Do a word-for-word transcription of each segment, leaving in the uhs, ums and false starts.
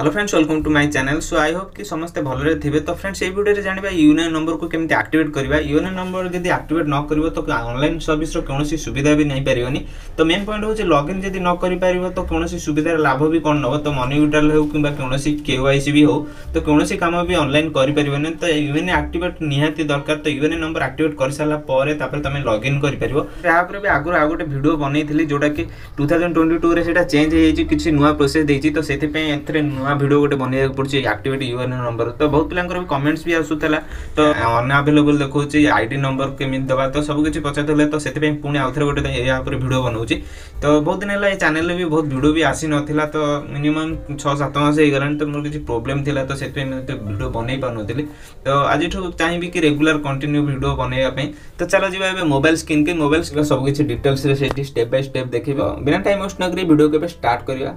Hello friends welcome to my channel. So I hope कि समस्ते भले थे। तो फ्रेंड्स ये वीडियो जानवा यूनियन नंबर को केमती एक्टिवेट करवा। यूनियन नंबर जब एक्टिवेट न कर तो ऑनलाइन सर्विस रो कौन सुविधा भी नहीं पारनी। तो मेन पॉइंट हूँ लॉगिन जब न कर तो कौन सुविधार लाभ भी कौन नब। तो मनी विड्रॉल हो कि कौन केवाईसी भी हो तो कौन काम भी ऑनलाइन करें। तो यूएन एक्टिवेट निहाती दरकार। तो यूएन नंबर एक्टिवेट कर सारापर तुम लॉगिन कर। भी आगुरी आग गोटे भिडियो बनई जोटा कि टू थाउजेंड ट्वेंटी टू से चेंज हो किसी नुआ प्रोसेस देती। तो से नुआ भिडियो गोटे बनवाई पड़ी एक्टिवेट यूएन नंबर। तो बहुत पिला भी कमेंट्स भी आसूला। तो अनअवेलेबल देखो आईडी नंबर केमी दवा तो सब किसी पचारे। तो से पुणी आउ थे गोटे भिडियो बनाऊँच। तो बहुत दिन है चैनल भी बहुत भिडियो भी आसी नाला। तो मिनिमम छः सात मस हो गलानी। तो मोर किसी प्रोब्लेम था तो से भिडियो बनई पार्नी। तो आज चाहिए कि रेगुला कंटिन्यू भिडियो बनवाई। तो चलो जाए मोबाइल स्क्रीन के मोबाइल स्क्रीन सब किसी डिटेल्स स्टेप बाय स्टेप देखा बिना टाइम वेस्ट नक भिडियो के स्टार्ट करवा।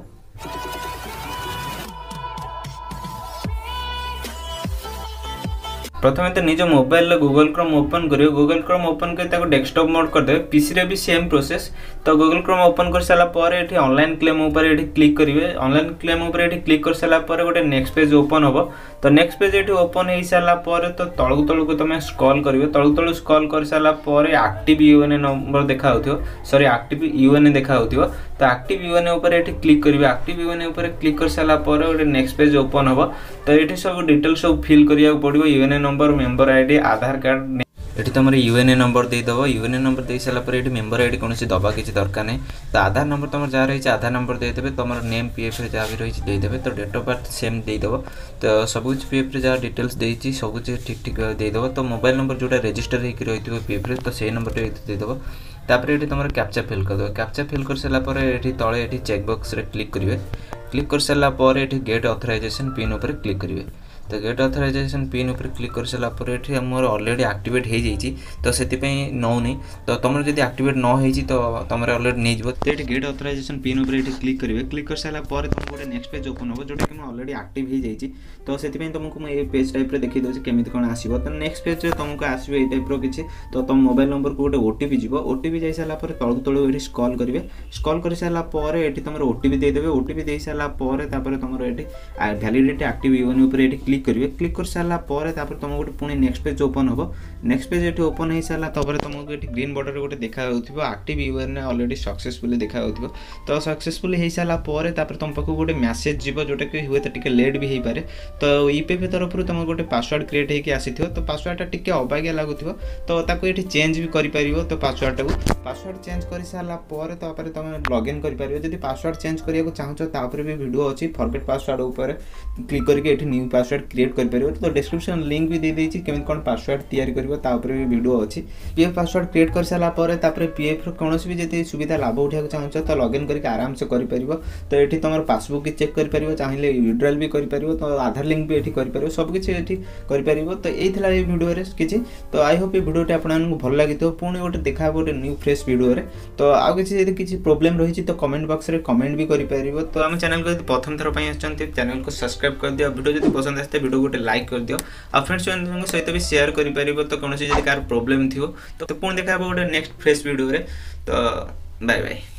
प्रथम तो निज मोबाइल गूगल क्रोम ओपन करियो। गूगल क्रोम ओपन कर डेस्कटॉप मोड करदे। पीसी रे भी सेम प्रोसेस। तो गूगल क्रोम ओपन कर सारा पर एठी ऑनलाइन क्लेम ऊपर एठी क्लिक करिवे। ऑनलाइन क्लेम ऊपर एठी क्लिक कर सारा पर गोटे नेक्स्ट पेज ओपन होबो। तो नेक्स्ट पेज एठी ओपन हो सारा पर तो तळु तळु को तुम स्क्रॉल करिवे। तळु तळु स्क्रॉल कर सारा पर एक्टिव यूएन नंबर देखा होथियो। सॉरी एक्टिव यूएन देखा होथियो। तो एक्टिव यूएन ऊपर एठी क्लिक करिवे। एक्टिव यूएन ऊपर क्लिक कर सारा पर गोटे नेक्स्ट पेज ओपन होबो। तो एठी सब डिटेल सब फिल करिया पड़िबो। UN number member ID Aadhaar card ये तुम यूएन नंबर देदेव। यूएन नंबर दे सारापर ये मेंबर आईडी कौन दबा किसी दरकार नहीं। तो आधार नंबर तुम जहाँ रही आधार नंबर देदेव। तुम नेम पीएफ रे जहाँ भी रही देदेव। तो डेट ऑफ बर्थ सेम देदेव। तो सब कुछ पीएफ रे जहाँ डिटेल्स देती सब कुछ ठीक ठीक देदेव। तो मोबाइल नंबर जोटा रेजिस्टर होकर रही पीएफ रे तो से नंबर देदेव। तापर ये तुम कैप्चा फिल करदेव। कैप्चा फिल कर सारापर ये तले ये चेकबक्स क्लिक करेंगे। क्लिक कर सारापर ये गेट ऑथराइजेशन पिन उपर क्लिक करेंगे। तो गेट ऑथराइजेशन पिन उपर क्लिक कर सारापर ये मोर ऑलरेडी एक्टिवेट हो जाइए। तो से नौ नहीं तो तुम जब एक्टिवेट न होती तो तुम ऑलरेडी नहीं जाओ। तो ये गेट ऑथराइजेशन पिन उपर ये क्लिक करेंगे। क्लिक कर सारापर तुम गोटे नेक्स्ट पेज ओपन हो जोटा कि ऑलरेडी एक्टिव हो जाइए। तो से तुमको मैं ये पेज टाइप देखी दूसरी केमी कौन आसो। तो नेक्स्ट पेज तुमको आसो ये टाइप किसी। तो तुम मोबाइल नंबर को गोटे ओटीपी जी ओटीपी जा सारापर तलू तलू ये स्क्रॉल करेंगे। स्क्रॉल कर सारापर ये तुम ओटीपी देदेव। ओटीपी दे सारापर तुम ये वैलिडिटी एक्टिव यूएन उपर ये क्लिक करेंगे। क्लिक कर सारा पर तुम गोटे पुणी नेक्स्ट पेज ओपन हो। नेक्स्ट पेज ये ओपन हो सारा तुमको ये ग्रीन बॉर्डर गोटे देखा एक्टिव यूएन ऑलरेडी सक्सेसफुली देखा। तो सक्सेसफुली हो सारापर तुम पाक गोटे मैसेज जी जोटा कि हूँ तो लेट भी हो पाए। तो ईपीएफ तरफ तुम गोटे पासवर्ड क्रिएट होकर। तो पासवर्डटा टी अबाग्या लगुथ तो ये चेंज भी करें। तो पासवर्डटा को पासवर्ड चेंज कर सारापर तुम लगइन करें। जब पासवर्ड चेंज कराया चाहो तापर भी वीडियो अच्छी फॉरगेट पासवर्ड उपर क्लिक करके न्यू पासवर्ड क्रिएट कर। तो डिस्क्रिप्शन लिंक भी दे देती केमि कौन पासवर्ड तैयारी भी वीडियो अच्छी। पीएफ पासवर्ड क्रिएट कर सारापर पीएफ कौन भी जब सुविधा लाभ उठाक चाहूँ तो लगइन करके आराम से कर। तो ये तुम पासबुक चेक कर चाहिए विड्रॉल भी कर। तो आधार लिंक भी ये कर सबकिछ ये कर। तो ये भिडियो किसी। तो आई होप ये भिडियो आपको भल लगी। पुणी गोटे देखा गोटे न्यू फ्रेश भिडियो। तो आउ किसी किसी प्रोब्लेम रही तो कमेंट बक्स में कमेंट भी कर। तो आम चैनल को प्रथम थर पर आसते चैनल को सब्सक्राइब कर दिया। भिडियो जब पसंद आते भिडियो गोटे लाइक कर दियो। और फ्रेंड्स बंधुओं सहित भी शेयर कर। तो कौन सी कार प्रॉब्लम थी तो पुणी देखा गोटे नेक्स्ट फ्रेश भिडियो। तो बाय बाय।